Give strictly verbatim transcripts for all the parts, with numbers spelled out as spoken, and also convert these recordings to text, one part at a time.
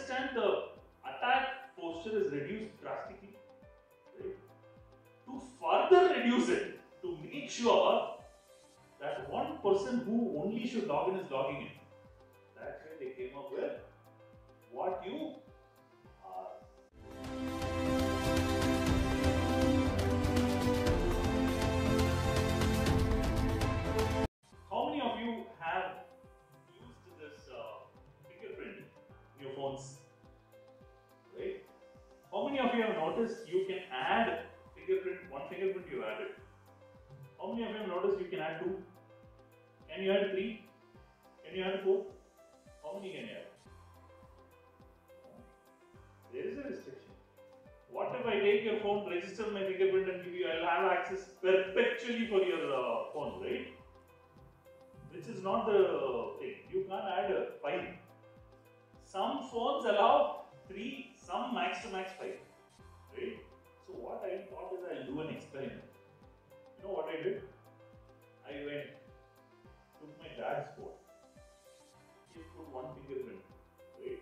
understand the attack posture is reduced drastically, right? To further reduce it, to make sure that one person who only should log in is logging in. That's why they came up with what you are. How many of you have used this uh, fingerprint in your phones? Right? How many of you have noticed you can add fingerprint, one fingerprint you added? How many of you have noticed you can add two? Can you add three? Can you add four? How many can you add? There is a restriction. What if I take your phone, register my fingerprint and give you, I'll have access perpetually for your uh, phone, right? Which is not the thing. You can't add a five. Some phones allow three, some max to max five, right? So what I thought is I'll do an experiment. You know what I did? I went, took my dad's phone. He put one fingerprint, right?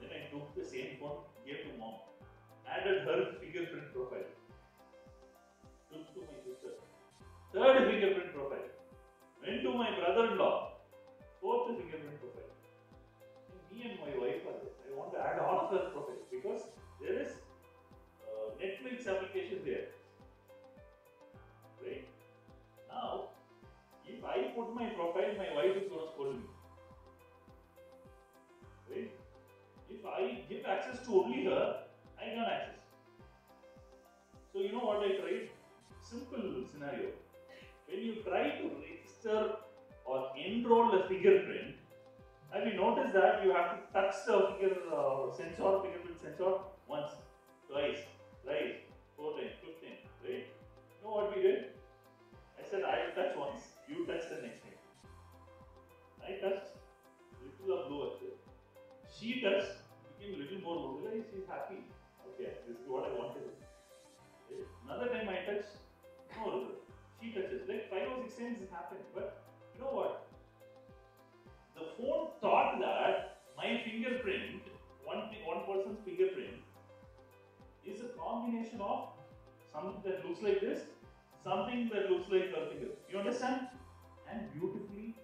Then I took the same phone, gave to mom, added her fingerprint profile, took to my sister, third fingerprint profile, went to my brother-in-law, fourth fingerprint profile. And me and my wife are there. I want to add all of her profiles because there is uh, Netflix application there, right? Now, if I put my profile, my wife is going to scold me. Right? If I give access to only her, I can access. So you know what I tried? Simple scenario. When you try to register or enroll a fingerprint, have you noticed that you have to touch the finger uh, sensor, fingerprint sensor once, twice, thrice, four times, fifth time, right? You know what we did? I said I will touch once, you touch the next time. I touched little of blue actually. She touched, became a little more mobilized, she's happy. Okay, this is what I wanted. Okay. Another time I touched, no, she touches. Like five or six times it happened. But you know what? The phone thought that my fingerprint, one, one person's fingerprint, is a combination of something that looks like this, something that looks like her finger. You understand? And beautifully,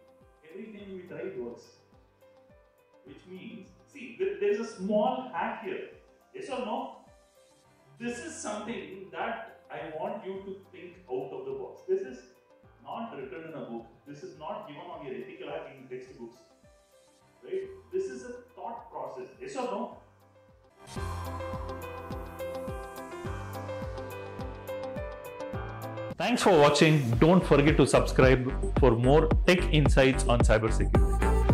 everything we tried works. Which means, see, there is a small hack here. Yes or no? This is something that I want you to think out of the box. This is not written in a book. This is not given on your ethical hacking textbooks. Right? This is a thought process. Yes or no? Thanks for watching. Don't forget to subscribe for more tech insights on cybersecurity.